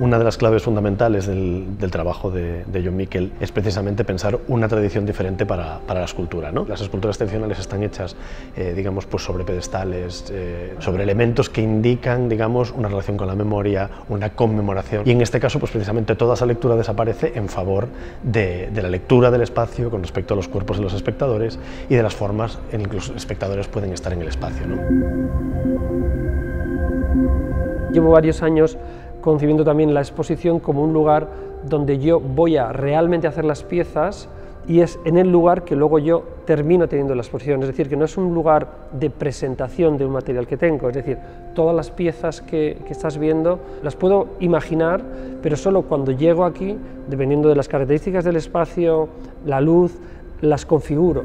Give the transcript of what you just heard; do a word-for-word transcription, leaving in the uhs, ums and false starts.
Una de las claves fundamentales del, del trabajo de, de Jon Mikel es precisamente pensar una tradición diferente para, para la escultura, ¿no? Las esculturas tradicionales están hechas, eh, digamos, pues sobre pedestales, eh, sobre elementos que indican, digamos, una relación con la memoria, una conmemoración. Y en este caso, pues precisamente toda esa lectura desaparece en favor de, de la lectura del espacio con respecto a los cuerpos de los espectadores y de las formas en que los espectadores pueden estar en el espacio, ¿no? Llevo varios años concibiendo también la exposición como un lugar donde yo voy a realmente hacer las piezas y es en el lugar que luego yo termino teniendo la exposición, es decir, que no es un lugar de presentación de un material que tengo, es decir, todas las piezas que, que estás viendo las puedo imaginar, pero solo cuando llego aquí, dependiendo de las características del espacio, la luz, las configuro.